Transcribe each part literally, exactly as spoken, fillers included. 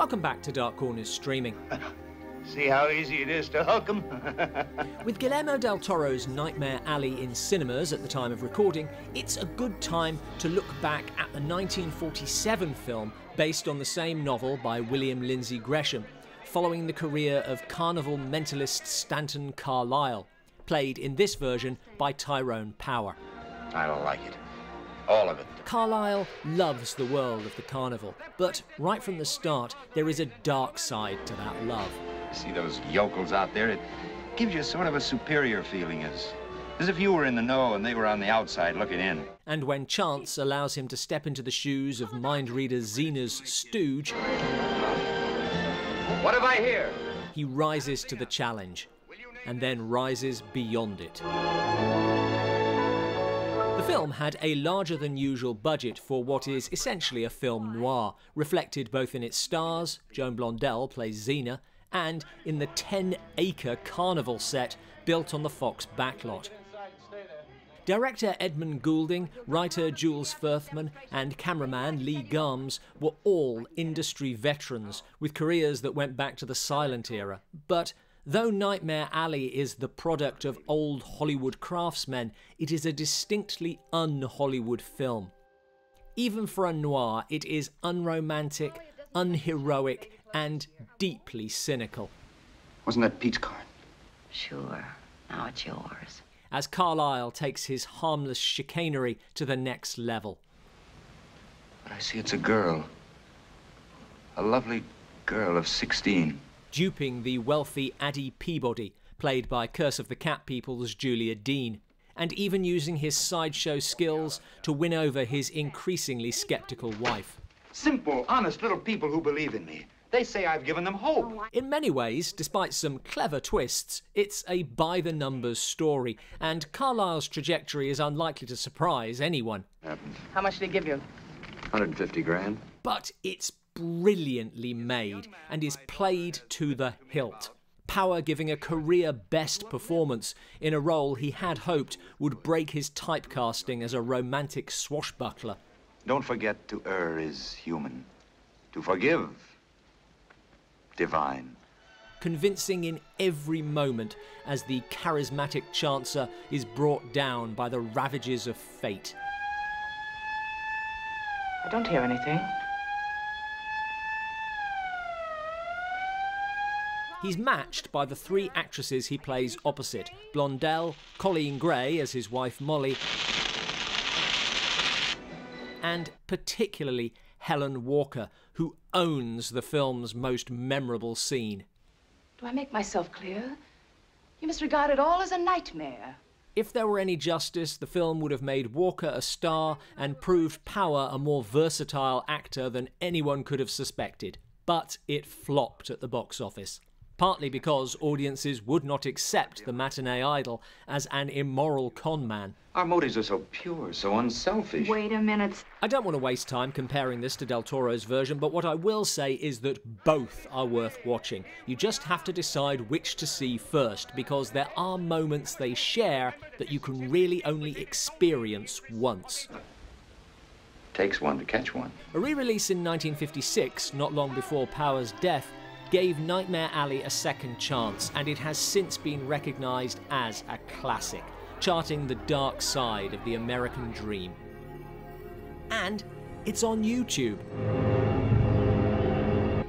Welcome back to Dark Corners Streaming. See how easy it is to hook 'em. With Guillermo del Toro's Nightmare Alley in cinemas at the time of recording, it's a good time to look back at the nineteen forty-seven film based on the same novel by William Lindsay Gresham, following the career of carnival mentalist Stanton Carlisle, played in this version by Tyrone Power. I don't like it. All of it. Carlisle loves the world of the carnival, but right from the start, there is a dark side to that love. See those yokels out there? It gives you sort of a superior feeling, as, as if you were in the know and they were on the outside looking in. And when chance allows him to step into the shoes of mind reader Zena's stooge... What have I here? He rises to the challenge, and then rises beyond it. The film had a larger-than-usual budget for what is essentially a film noir, reflected both in its stars, Joan Blondell plays Zena, and in the ten-acre carnival set built on the Fox backlot. Director Edmund Goulding, writer Jules Firthman, and cameraman Lee Gumbs were all industry veterans, with careers that went back to the silent era. But though Nightmare Alley is the product of old Hollywood craftsmen, it is a distinctly un-Hollywood film. Even for a noir, it is unromantic, unheroic, and deeply cynical. Wasn't that Pete's card? Sure. Now it's yours. As Carlisle takes his harmless chicanery to the next level. But I see it's a girl. A lovely girl of sixteen. Duping the wealthy Addie Peabody, played by Curse of the Cat people's Julia Dean, and even using his sideshow skills to win over his increasingly skeptical wife. Simple, honest little people who believe in me. They say I've given them hope. In many ways, despite some clever twists, it's a by-the-numbers story, and Carlisle's trajectory is unlikely to surprise anyone. Happens. How much did he give you? one hundred fifty grand. But it's brilliantly made and is played to the hilt. Power giving a career-best performance in a role he had hoped would break his typecasting as a romantic swashbuckler. Don't forget to err is human, to forgive, divine. Convincing in every moment as the charismatic chancer is brought down by the ravages of fate. I don't hear anything. He's matched by the three actresses he plays opposite, Blondell, Colleen Gray as his wife Molly, and particularly Helen Walker, who owns the film's most memorable scene. Do I make myself clear? You must regard it all as a nightmare. If there were any justice, the film would have made Walker a star and proved Power a more versatile actor than anyone could have suspected. But it flopped at the box office, partly because audiences would not accept the matinee idol as an immoral con man. Our motives are so pure, so unselfish. Wait a minute. I don't want to waste time comparing this to Del Toro's version, but what I will say is that both are worth watching. You just have to decide which to see first, because there are moments they share that you can really only experience once. Takes one to catch one. A re-release in nineteen fifty-six, not long before Power's death, gave Nightmare Alley a second chance, and it has since been recognized as a classic, charting the dark side of the American dream. And it's on YouTube.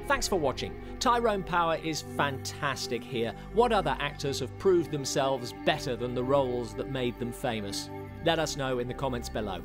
Thanks for watching. Tyrone Power is fantastic here. What other actors have proved themselves better than the roles that made them famous? Let us know in the comments below.